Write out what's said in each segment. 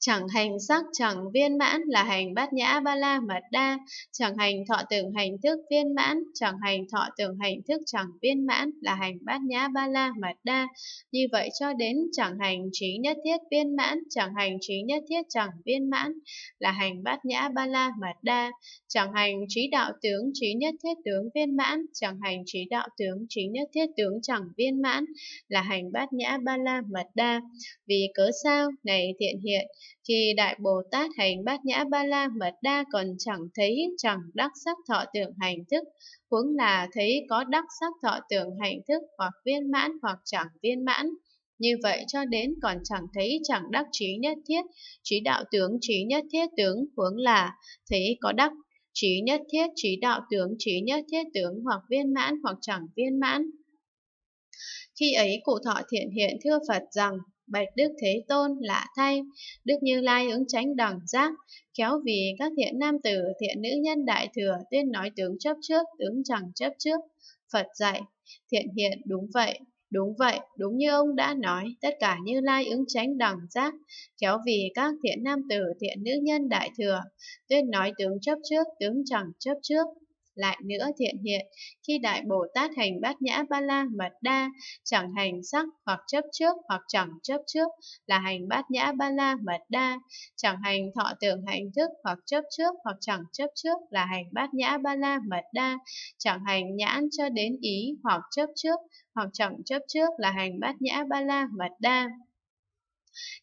Chẳng hành sắc chẳng viên mãn là hành bát nhã ba la mật đa. Chẳng hành thọ tưởng hành thức viên mãn, chẳng hành thọ tưởng hành thức chẳng viên mãn là hành bát nhã ba la mật đa. Như vậy cho đến chẳng hành trí nhất thiết viên mãn, chẳng hành trí nhất thiết chẳng viên mãn là hành bát nhã ba la mật đa. Chẳng hành trí đạo tướng trí nhất thiết tướng viên mãn, chẳng hành trí đạo tướng trí nhất thiết tướng chẳng viên mãn là hành bát nhã ba la mật đa. Vì cớ sao này Thiện Hiện, khi Đại Bồ Tát hành bát nhã ba la mật đa còn chẳng thấy chẳng đắc sắc thọ tưởng hành thức, huống là thấy có đắc sắc thọ tưởng hành thức hoặc viên mãn hoặc chẳng viên mãn. Như vậy cho đến còn chẳng thấy chẳng đắc trí nhất thiết trí đạo tướng trí nhất thiết tướng, huống là thấy có đắc trí nhất thiết trí đạo tướng trí nhất thiết tướng hoặc viên mãn hoặc chẳng viên mãn. Khi ấy cụ thọ Thiện Hiện thưa Phật rằng: Bạch Đức Thế Tôn, lạ thay, Đức Như Lai ứng chánh đẳng giác, khéo vì các thiện nam tử, thiện nữ nhân đại thừa tuyên nói tướng chấp trước, tướng chẳng chấp trước. Phật dạy: Thiện Hiện, đúng vậy, đúng vậy, đúng như ông đã nói, tất cả Như Lai ứng chánh đẳng giác, khéo vì các thiện nam tử, thiện nữ nhân đại thừa tuyên nói tướng chấp trước, tướng chẳng chấp trước. Lại nữa Thiện Hiện, khi Đại Bồ Tát hành bát nhã ba la mật đa, chẳng hành sắc hoặc chấp trước hoặc chẳng chấp trước là hành bát nhã ba la mật đa, chẳng hành thọ tưởng hành thức hoặc chấp trước hoặc chẳng chấp trước là hành bát nhã ba la mật đa, chẳng hành nhãn cho đến ý hoặc chấp trước hoặc chẳng chấp trước là hành bát nhã ba la mật đa,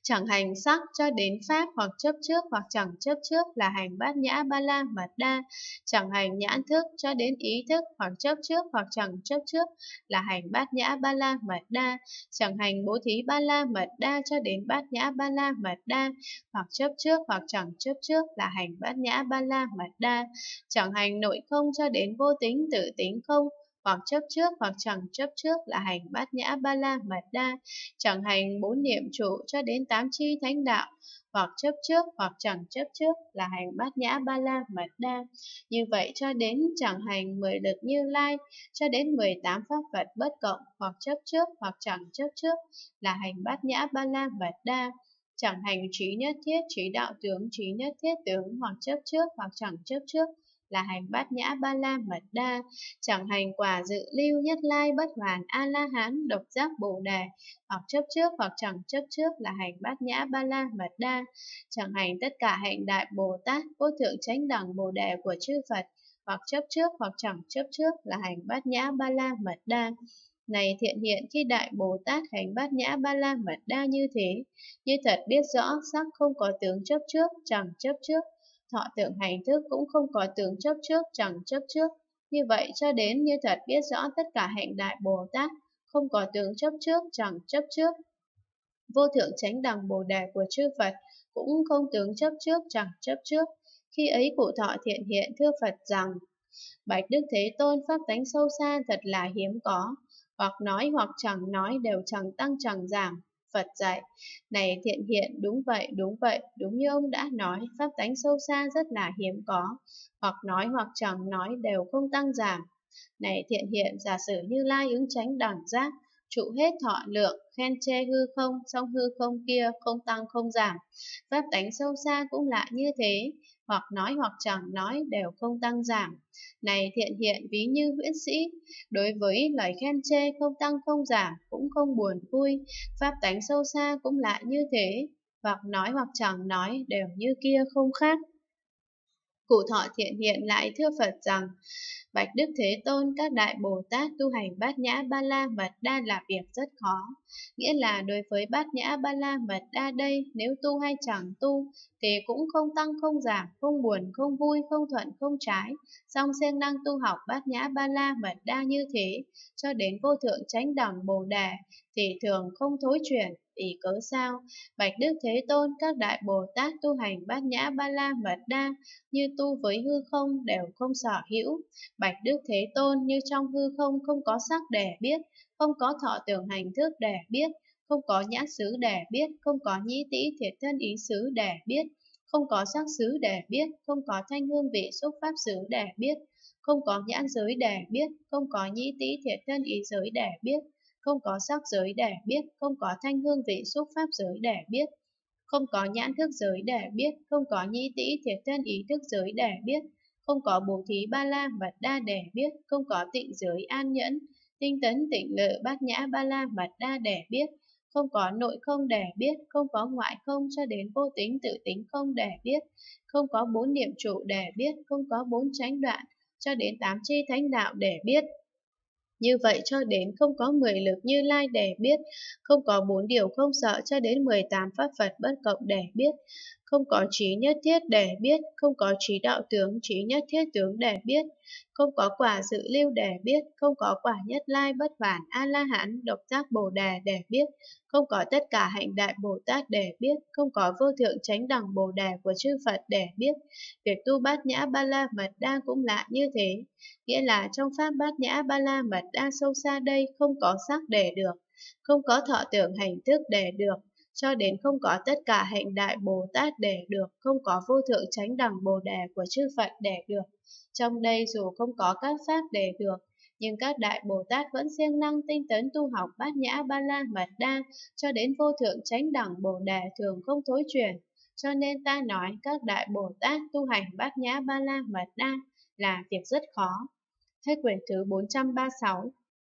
chẳng hành sắc cho đến pháp hoặc chấp trước hoặc chẳng chấp trước là hành bát nhã ba la mật đa, chẳng hành nhãn thức cho đến ý thức hoặc chấp trước hoặc chẳng chấp trước là hành bát nhã ba la mật đa, chẳng hành bố thí ba la mật đa cho đến bát nhã ba la mật đa hoặc chấp trước hoặc chẳng chấp trước là hành bát nhã ba la mật đa, chẳng hành nội không cho đến vô tính tự tính không hoặc chấp trước hoặc chẳng chấp trước là hành bát nhã ba la mật đa, chẳng hành bốn niệm trụ cho đến tám chi thánh đạo hoặc chấp trước hoặc chẳng chấp trước là hành bát nhã ba la mật đa. Như vậy cho đến chẳng hành 10 lực Như Lai cho đến 18 pháp Phật bất cộng hoặc chấp trước hoặc chẳng chấp trước là hành bát nhã ba la mật đa, chẳng hành trí nhất thiết trí đạo tướng trí nhất thiết tướng hoặc chấp trước hoặc chẳng chấp trước là hành bát nhã ba la mật đa, chẳng hành quả dự lưu nhất lai bất hoàn a la hán độc giác bồ đề hoặc chấp trước hoặc chẳng chấp trước là hành bát nhã ba la mật đa, chẳng hành tất cả hạnh đại Bồ Tát vô thượng chánh đẳng bồ đề của chư Phật hoặc chấp trước hoặc chẳng chấp trước là hành bát nhã ba la mật đa. Này Thiện Hiện, khi Đại Bồ Tát hành bát nhã ba la mật đa như thế, như thật biết rõ sắc không có tướng chấp trước chẳng chấp trước, thọ tưởng hành thức cũng không có tướng chấp trước chẳng chấp trước. Như vậy cho đến như thật biết rõ tất cả hạnh đại Bồ Tát không có tướng chấp trước chẳng chấp trước, vô thượng chánh đẳng bồ đề của chư Phật cũng không tướng chấp trước chẳng chấp trước. Khi ấy cụ thọ Thiện Hiện thưa Phật rằng: Bạch Đức Thế Tôn, pháp tánh sâu xa thật là hiếm có, hoặc nói hoặc chẳng nói đều chẳng tăng chẳng giảm. Phật dạy: Này Thiện Hiện, đúng vậy, đúng vậy, đúng như ông đã nói, pháp tánh sâu xa rất là hiếm có, hoặc nói hoặc chẳng nói đều không tăng giảm. Này Thiện Hiện, giả sử Như Lai ứng chánh đẳng giác, trụ hết thọ lượng, khen chê hư không, song hư không kia không tăng không giảm. Pháp tánh sâu xa cũng lạ như thế, hoặc nói hoặc chẳng nói đều không tăng giảm. Này Thiện Hiện, ví như huyễn sĩ, đối với lời khen chê không tăng không giảm, cũng không buồn vui. Pháp tánh sâu xa cũng lạ như thế, hoặc nói hoặc chẳng nói đều như kia không khác. Cụ thọ Thiện Hiện lại thưa Phật rằng: Bạch Đức Thế Tôn, các đại Bồ Tát tu hành bát nhã ba la mật đa là việc rất khó. Nghĩa là đối với bát nhã ba la mật đa đây, nếu tu hay chẳng tu thì cũng không tăng không giảm, không buồn không vui, không thuận không trái. Song siêng năng tu học bát nhã ba la mật đa như thế cho đến vô thượng chánh đẳng bồ đề thì thường không thối chuyển. Vì cớ sao? Bạch Đức Thế Tôn, các đại Bồ Tát tu hành bát nhã ba la mật đa như tu với hư không đều không sở hữu. Bạch Đức Thế Tôn, như trong hư không không có sắc để biết, không có thọ tưởng hành thức để biết, không có nhãn xứ để biết, không có nhĩ tĩ thiệt thân ý xứ để biết, không có sắc xứ để biết, không có thanh hương vị xúc pháp xứ để biết, không có nhãn giới để biết, không có nhĩ tĩ thiệt thân ý giới để biết, không có sắc giới để biết, không có thanh hương vị xúc pháp giới để biết, không có nhãn thức giới để biết, không có nhĩ tĩ thiệt thân ý thức giới để biết, không có bố thí ba la mật đa để biết, không có tịnh giới an nhẫn, tinh tấn tịnh lự bát nhã ba la mật đa để biết, không có nội không để biết, không có ngoại không cho đến vô tính tự tính không để biết, không có bốn niệm trụ để biết, không có bốn chánh đoạn cho đến tám chi thánh đạo để biết. Như vậy cho đến không có 10 lực Như Lai để biết, không có 4 điều không sợ cho đến 18 pháp Phật bất cộng để biết, không có trí nhất thiết để biết, không có trí đạo tướng, trí nhất thiết tướng để biết, không có quả dự lưu để biết, không có quả nhất lai bất hoàn A-la-hán độc giác Bồ Đề để biết, không có tất cả hạnh đại Bồ Tát để biết, không có vô thượng chánh đẳng Bồ Đề của chư Phật để biết. Việc tu bát nhã ba la mật đa cũng lạ như thế, nghĩa là trong pháp bát nhã ba la mật đa sâu xa đây không có sắc để được, không có thọ tưởng hành thức để được, cho đến không có tất cả hạnh đại Bồ Tát để được, không có vô thượng chánh đẳng Bồ Đề của chư Phật để được. Trong đây dù không có các pháp để được, nhưng các đại Bồ Tát vẫn siêng năng tinh tấn tu học bát nhã ba la mật đa cho đến vô thượng chánh đẳng Bồ Đề thường không thối chuyển. Cho nên ta nói các đại Bồ Tát tu hành bát nhã ba la mật đa là việc rất khó. Hết quyển thứ 436.